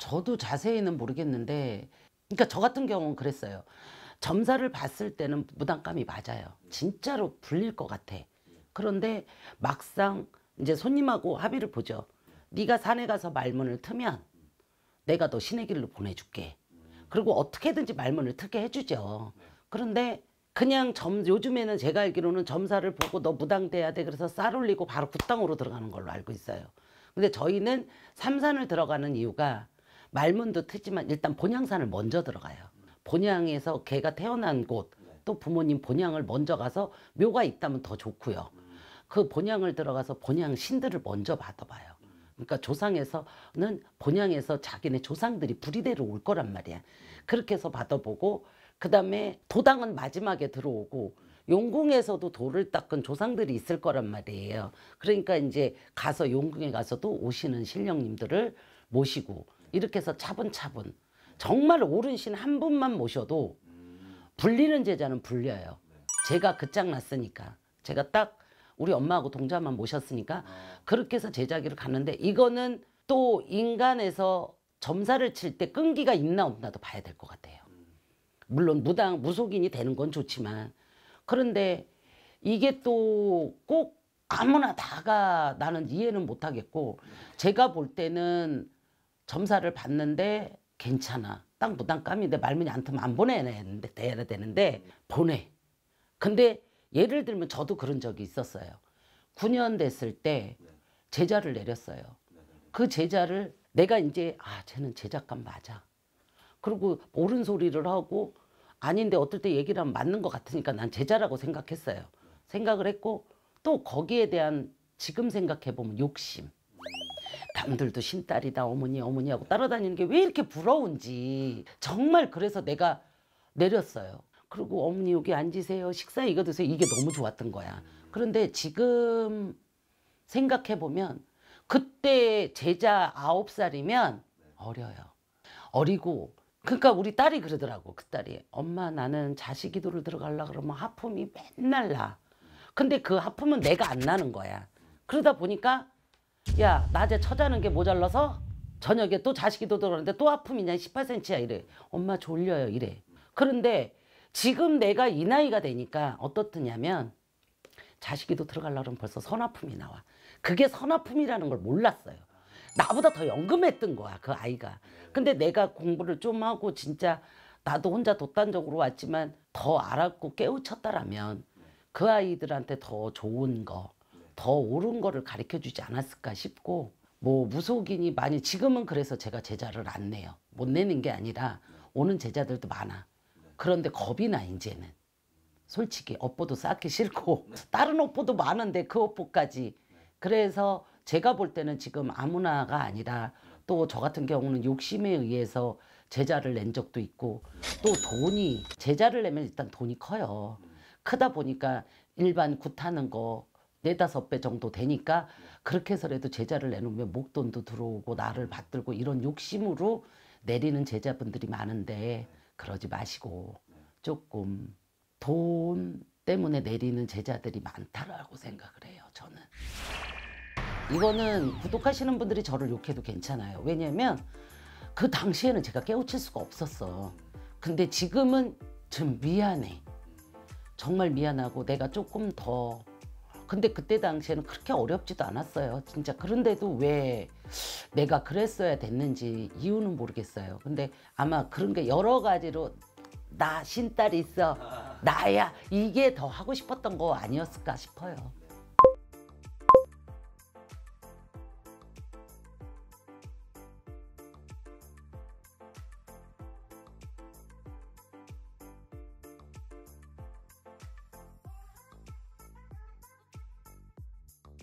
저도 자세히는 모르겠는데, 그러니까 저 같은 경우는 그랬어요. 점사를 봤을 때는 부담감이 맞아요. 진짜로 불릴 것 같아. 그런데 막상 이제 손님하고 합의를 보죠. 네가 산에 가서 말문을 트면 내가 너 신의 길로 보내줄게. 그리고 어떻게든지 말문을 트게 해주죠. 그런데 그냥 요즘에는 제가 알기로는 점사를 보고 너 무당돼야 돼. 그래서 쌀 올리고 바로 굿당으로 들어가는 걸로 알고 있어요. 근데 저희는 삼산을 들어가는 이유가 말문도 트지만 일단 본향산을 먼저 들어가요. 본향에서 걔가 태어난 곳, 또 부모님 본향을 먼저 가서 묘가 있다면 더 좋고요. 그 본향을 들어가서 본향 신들을 먼저 받아봐요. 그러니까 조상에서는 본향에서 자기네 조상들이 부리대로 올 거란 말이야. 그렇게 해서 받아보고, 그 다음에 도당은 마지막에 들어오고, 용궁에서도 돌을 닦은 조상들이 있을 거란 말이에요. 그러니까 이제 가서 용궁에 가서도 오시는 신령님들을 모시고, 이렇게 해서 차분차분 정말 옳은 신 한 분만 모셔도 불리는 제자는 불려요. 제가 그 짝 났으니까, 제가 딱 우리 엄마하고 동자만 모셨으니까 그렇게 해서 제자기를 갔는데, 이거는 또 인간에서 점사를 칠 때 끈기가 있나 없나도 봐야 될 것 같아요. 물론 무당 무속인이 되는 건 좋지만, 그런데 이게 또 꼭 아무나 다가 나는 이해는 못하겠고, 제가 볼 때는 점사를 봤는데 괜찮아. 딱 무당감인데 말문이 안 트면 안 보내야 되는데 보내. 근데 예를 들면 저도 그런 적이 있었어요. 9년 됐을 때 제자를 내렸어요. 그 제자를 내가 이제 아 쟤는 제자감 맞아. 그리고 옳은 소리를 하고 아닌데 어떨 때 얘기를 하면 맞는 것 같으니까 난 제자라고 생각했어요. 생각을 했고, 또 거기에 대한 지금 생각해보면 욕심. 남들도 신딸이다 어머니 어머니 하고 따라다니는 게 왜 이렇게 부러운지 정말. 그래서 내가 내렸어요. 그리고 어머니 여기 앉으세요. 식사 이거 드세요. 이게 너무 좋았던 거야. 그런데 지금 생각해보면 그때 제자 9살이면 어려요. 어리고, 그러니까 우리 딸이 그러더라고. 그 딸이, 엄마 나는 자식 기도를 들어가려고 그러면 하품이 맨날 나. 근데 그 하품은 내가 안 나는 거야. 그러다 보니까 야 낮에 처자는 게 모자라서 저녁에 또 자식 기도 들어가는데 또 하품이냐 18cm야 이래. 엄마 졸려요 이래. 그런데 지금 내가 이 나이가 되니까 어떻더냐면 자식 기도 들어가려고 하면 벌써 선하품이 나와. 그게 선하품이라는 걸 몰랐어요. 나보다 더 연금했던 거야 그 아이가. 근데 내가 공부를 좀 하고 진짜 나도 혼자 독단적으로 왔지만 더 알았고 깨우쳤다라면 그 아이들한테 더 좋은 거, 더 옳은 거를 가르쳐주지 않았을까 싶고, 뭐 무속인이 많이 지금은 그래서 제가 제자를 안 내요. 못 내는 게 아니라 오는 제자들도 많아. 그런데 겁이 나 이제는. 솔직히 업보도 쌓기 싫고 다른 업보도 많은데 그 업보까지. 그래서 제가 볼 때는 지금 아무나가 아니라, 또 저 같은 경우는 욕심에 의해서 제자를 낸 적도 있고, 또 돈이, 제자를 내면 일단 돈이 커요. 크다 보니까 일반 굿하는 거 4-5배 정도 되니까 그렇게 해서라도 제자를 내놓으면 목돈도 들어오고 나를 받들고 이런 욕심으로 내리는 제자분들이 많은데, 그러지 마시고 조금 돈 때문에 내리는 제자들이 많다라고 생각을 해요 저는. 이거는 구독하시는 분들이 저를 욕해도 괜찮아요. 왜냐면 그 당시에는 제가 깨우칠 수가 없었어. 근데 지금은 좀 미안해. 정말 미안하고 내가 조금 더, 근데 그때 당시에는 그렇게 어렵지도 않았어요 진짜. 그런데도 왜 내가 그랬어야 됐는지 이유는 모르겠어요. 근데 아마 그런 게 여러 가지로 나 신딸 있어 나야 이게 더 하고 싶었던 거 아니었을까 싶어요.